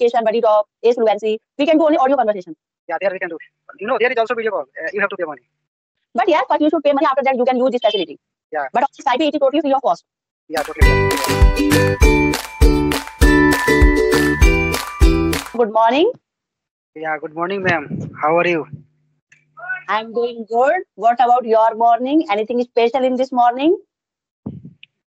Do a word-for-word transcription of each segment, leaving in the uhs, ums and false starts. Communication, BuddyTalk, Ace Fluency. We can do only audio conversation. Yeah, there we can do. You know, there is also video call. Uh, you have to pay money. But yeah, but you should pay money. After that, you can use this facility. Yeah. But also Skype, it is totally free of cost. Yeah, totally. Good morning. Yeah, good morning, ma'am. How are you? I'm doing good. What about your morning? Anything special in this morning?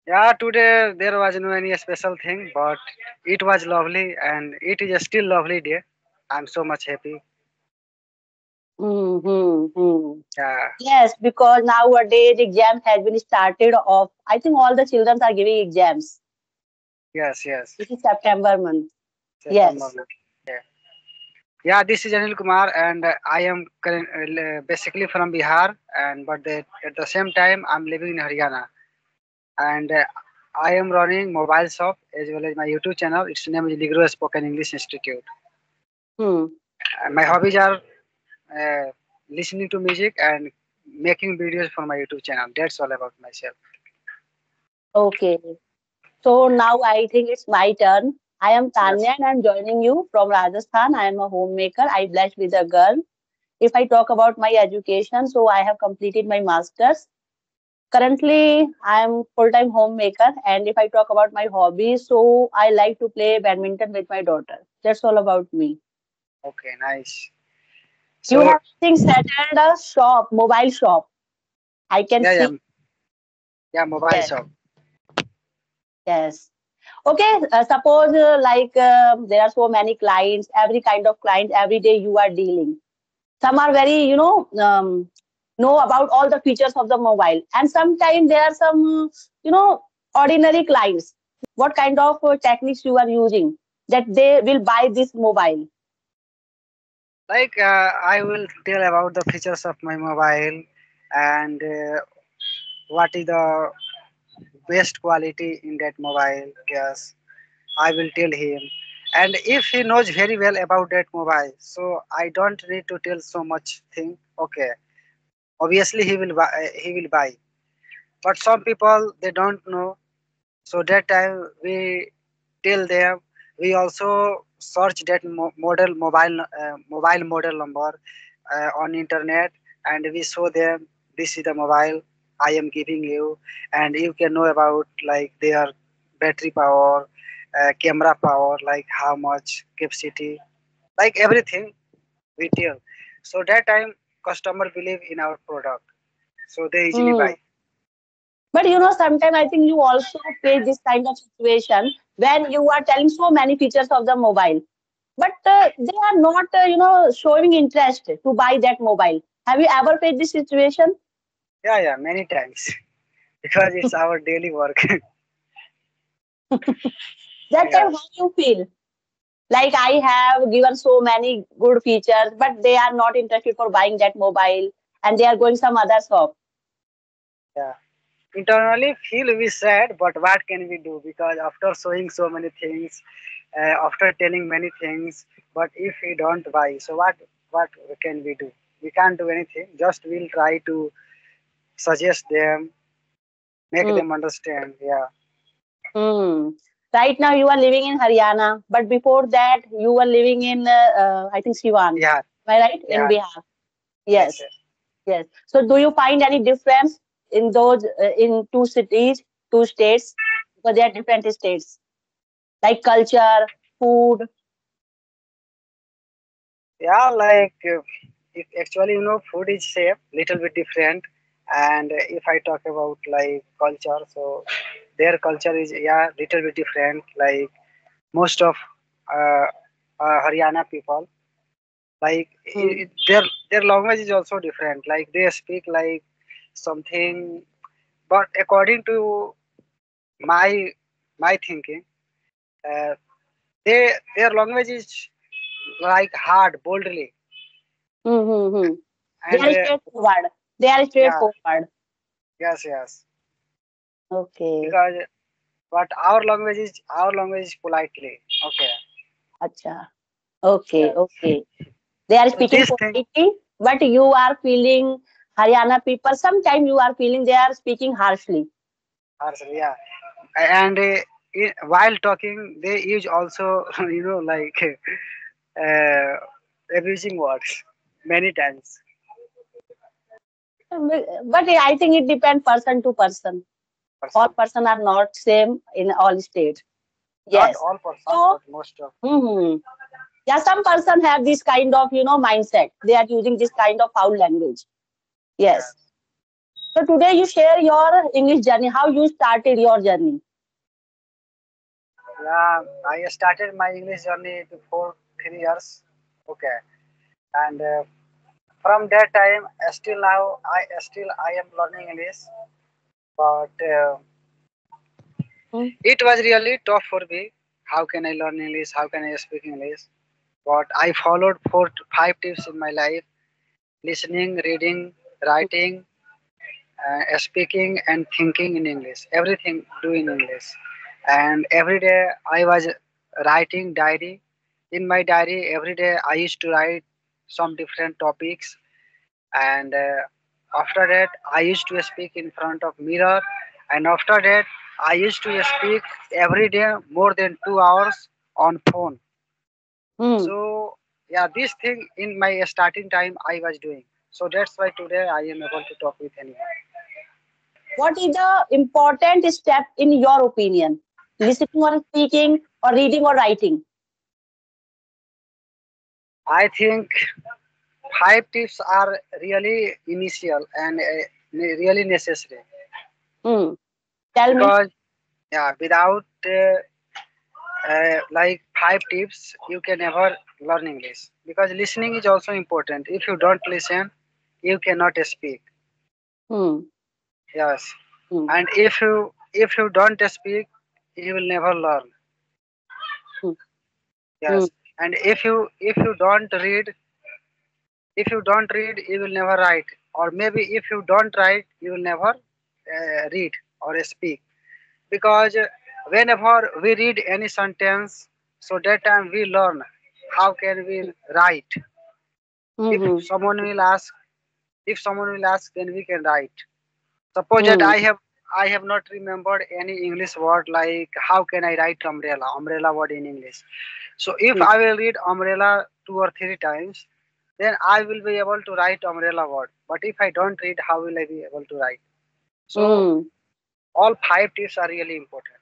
Yeah, today there was no any special thing, but it was lovely and it is a still lovely day. I'm so much happy. Mm-hmm. Yeah. Yes, because nowadays exams has been started off. I think all the children are giving exams. Yes, yes. This is September month. September yes. Month. Yeah. Yeah, this is Anil Kumar and I am basically from Bihar, and but the, at the same time I'm living in Haryana. And uh, I am running mobile shop as well as my YouTube channel. Its name is Ligoro Spoken English Institute. Hmm. And my hobbies are uh, listening to music and making videos for my YouTube channel. That's all about myself. Okay. So now I think it's my turn. I am Tanya yes. and I'm joining you from Rajasthan. I am a homemaker. I blessed with a girl. If I talk about my education, so I have completed my master's. Currently, I am full-time homemaker, and if I talk about my hobby, so I like to play badminton with my daughter. That's all about me. Okay, nice. So, you have things settled a shop, mobile shop. I can yeah, see. Yeah, yeah mobile yes. shop. Yes. Okay, uh, suppose uh, like uh, there are so many clients, every kind of client, every day you are dealing. Some are very, you know, um, know about all the features of the mobile, and sometimes there are some, you know, ordinary clients. What kind of techniques you are using that they will buy this mobile? Like uh, I will tell about the features of my mobile and uh, what is the best quality in that mobile. Yes, I will tell him, and if he knows very well about that mobile, so I don't need to tell so much thing. Okay. Obviously, he will buy, he will buy, but some people, they don't know. So that time we tell them, we also search that model mobile, uh, mobile model number uh, on internet, and we show them, this is the mobile I am giving you, and you can know about like their battery power, uh, camera power, like how much capacity, like everything we tell. So that time, customer believe in our product, so they easily mm. buy. But you know, sometimes I think you also face this kind of situation when you are telling so many features of the mobile, but uh, they are not, uh, you know, showing interest to buy that mobile. Have you ever faced this situation? Yeah, yeah, many times, because it's our daily work. That time, how do you feel? Like I have given so many good features, but they are not interested for buying that mobile, and they are going some other shop. Yeah, internally feel we sad, but what can we do? Because after showing so many things, uh, after telling many things, but if we don't buy, so what? What can we do? We can't do anything. Just we'll try to suggest them, make mm. them understand. Yeah. Hmm. Right now, you are living in Haryana, but before that, you were living in, uh, uh, I think, Siwan. Yeah. Am I right? Yeah. In Bihar. Yes. Yes. Yes. So, do you find any difference in those, uh, in two cities, two states? Because they are different states. Like culture, food. Yeah, like, uh, if actually, you know, food is same, little bit different. And if I talk about, like, culture, so their culture is yeah little bit different. Like most of uh, uh, Haryana people, like hmm. it, their their language is also different. Like they speak like something, but according to my my thinking, uh, they their language is like hard, boldly. Mm-hmm. And, they are straightforward. Uh, they are straightforward. Yeah. Yes, yes. Okay. Because, but our language is our language is politely. Okay. Achha. Okay. Yeah. Okay. They are speaking so politely, thing, but you are feeling Haryana people. Sometimes you are feeling they are speaking harshly. Harshly, yeah. And uh, in, while talking, they use also, you know, like uh, abusing words many times. But I think it depends person to person. person. All person are not same in all states. Yes. Not all persons, so, but most of them. Mm-hmm. Yeah, some person have this kind of, you know, mindset. They are using this kind of foul language. Yes. Yeah. So today you share your English journey. How you started your journey? Yeah, I started my English journey before three years. Okay. And uh, from that time, still now, I still I am learning English. But uh, hmm. it was really tough for me. How can I learn English? How can I speak English? But I followed four to five tips in my life: listening, reading, writing, uh, speaking, and thinking in English. Everything do in English. And every day I was writing diary. In my diary, every day I used to write some different topics. And uh, after that, I used to speak in front of mirror. And after that, I used to speak every day more than two hours on phone. Mm. So, yeah, this thing in my starting time I was doing. So that's why today I am able to talk with anyone. What is the important step in your opinion? Listening or speaking or reading or writing? I think five tips are really initial and uh, really necessary. Mm. Tell because, me. Yeah, without uh, Uh, like five tips, you can never learn English. Because listening is also important. If you don't listen, you cannot speak. Hmm. Yes. Hmm. And if you if you don't speak, you will never learn. Hmm. Yes. Hmm. And if you if you don't read, if you don't read, you will never write. Or maybe if you don't write, you will never uh, read or speak. Because Uh, whenever we read any sentence, so that time we learn how can we write. Mm-hmm. If someone will ask, if someone will ask, then we can write. Suppose mm-hmm. that I have I have not remembered any English word like how can I write umbrella, umbrella word in English. So if mm-hmm. I will read umbrella two or three times, then I will be able to write umbrella word. But if I don't read, how will I be able to write? So mm-hmm. all five tips are really important.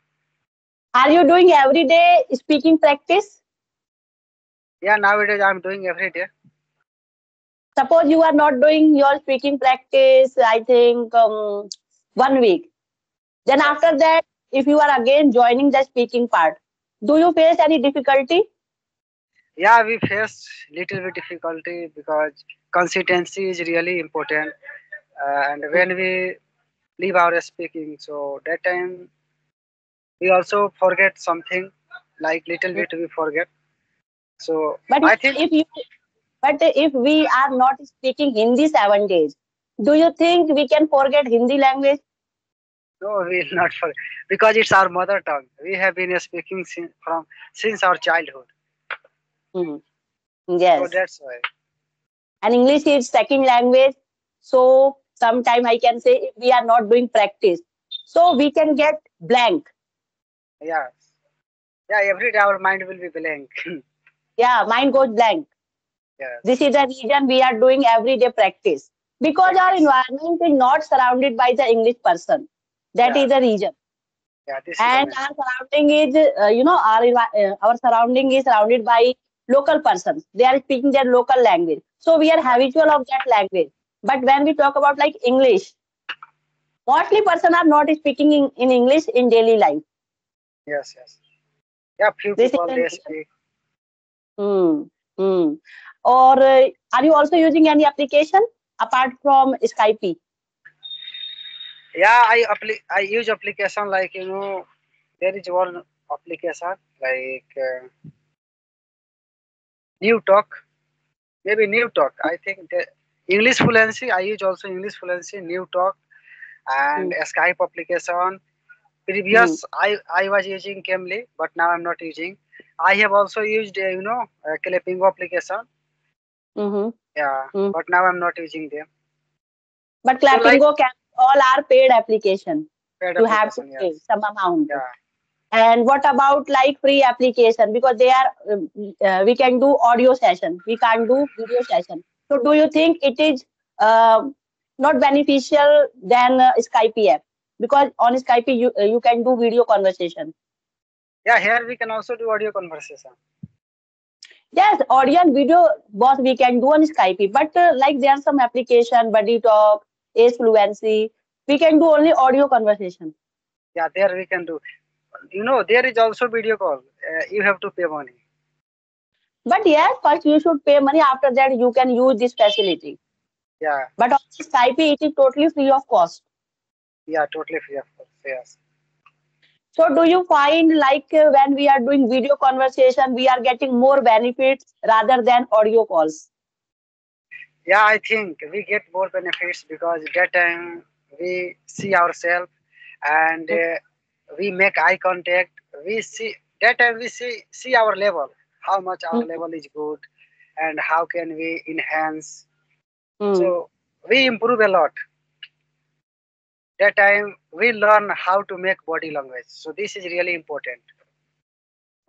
Are you doing every day speaking practice? Yeah, nowadays I'm doing every day. Suppose you are not doing your speaking practice, I think, um, one week. Then after that, if you are again joining the speaking part, do you face any difficulty? Yeah, we face little bit difficulty because consistency is really important. Uh, and when we leave our speaking, so that time, we also forget something, like little bit we forget. So but I if, think if you, but if we are not speaking Hindi seven days, do you think we can forget Hindi language? No, we will not forget because it's our mother tongue. We have been speaking since from since our childhood. Mm-hmm. Yes. So that's why. And English is second language. So sometime I can say if we are not doing practice, so we can get blank. Yeah, yeah. Every day our mind will be blank. Yeah, mind goes blank. Yes. This is the reason we are doing everyday practice because yes. our environment is not surrounded by the English person. That yeah. is the reason. Yeah, this and is our surrounding is, uh, you know, our uh, our surrounding is surrounded by local persons. They are speaking their local language, so we are habitual of that language. But when we talk about like English, mostly person are not speaking in, in English in daily life. Yes, yes. Yeah, few people they speak. Hmm, hmm. Or uh, are you also using any application apart from Skype? Yeah, I I use application like, you know, there is one application like uh, NewTalk. Maybe NewTalk. I think the English Fluency. I use also English Fluency, NewTalk, and mm. a Skype application. Previous, mm. I, I was using Camly, but now I'm not using. I have also used, uh, you know, uh, Clappingo application. Mm-hmm. Yeah, mm. but now I'm not using them. But Clappingo, so like, all are paid application. Paid you application, have to yes. pay some amount. Yeah. And what about like free application? Because they are, uh, we can do audio session. We can't do video session. So do you think it is uh, not beneficial than uh, Skype app? Because on Skype, you, uh, you can do video conversation. Yeah, here we can also do audio conversation. Yes, audio and video both we can do on Skype. But uh, like there are some application, BuddyTalk, Ace Fluency. We can do only audio conversation. Yeah, there we can do. You know, there is also video call. Uh, you have to pay money. But yes, first you should pay money. After that, you can use this facility. Yeah. But on Skype, it is totally free of cost. Yeah, totally free of cost. Yes. So do you find like uh, when we are doing video conversation, we are getting more benefits rather than audio calls? Yeah, I think we get more benefits because that time we see ourselves and uh, we make eye contact. We see that time we see, see our level, how much our mm. level is good and how can we enhance. Mm. So we improve a lot. That time we learn how to make body language. So this is really important.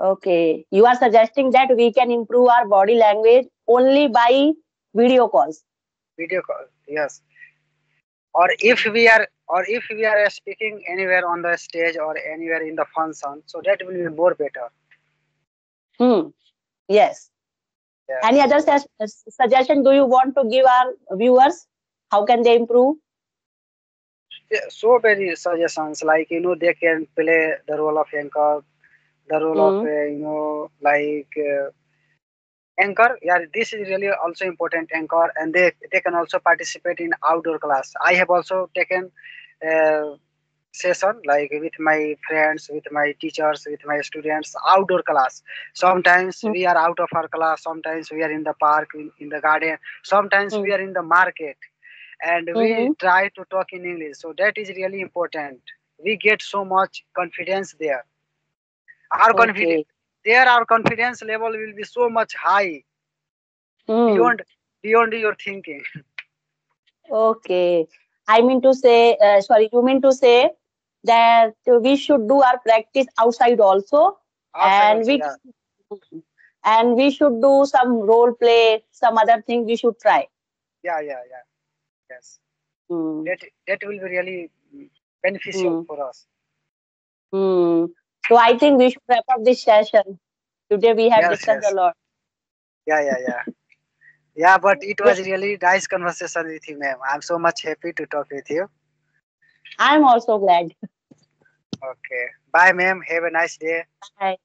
Okay. You are suggesting that we can improve our body language only by video calls. Video calls, yes. Or if we are or if we are speaking anywhere on the stage or anywhere in the function, so that will be more better. Hmm. Yes. Yes. Any other su suggestion do you want to give our viewers? How can they improve? So many suggestions, like, you know, they can play the role of anchor, the role mm. of, uh, you know, like uh, anchor. Yeah, this is really also important, anchor. And they, they can also participate in outdoor class. I have also taken uh, session, like with my friends, with my teachers, with my students, outdoor class. Sometimes mm. we are out of our class. Sometimes we are in the park, in, in the garden. Sometimes mm. we are in the market. And we mm-hmm. try to talk in English. So that is really important. We get so much confidence there. Our okay. confidence, there our confidence level will be so much high mm. beyond, beyond your thinking. Okay. I mean to say, uh, sorry, you mean to say that we should do our practice outside also. Outside and also, we yeah. And we should do some role play, some other thing we should try. Yeah, yeah, yeah. Yes, mm. that, that will be really beneficial mm. for us. Mm. So I think we should wrap up this session. Today we have yes, discussed yes. a lot. Yeah, yeah, yeah. Yeah, but it was really nice conversation with you, ma'am. I'm so much happy to talk with you. I'm also glad. Okay. Bye, ma'am. Have a nice day. Bye.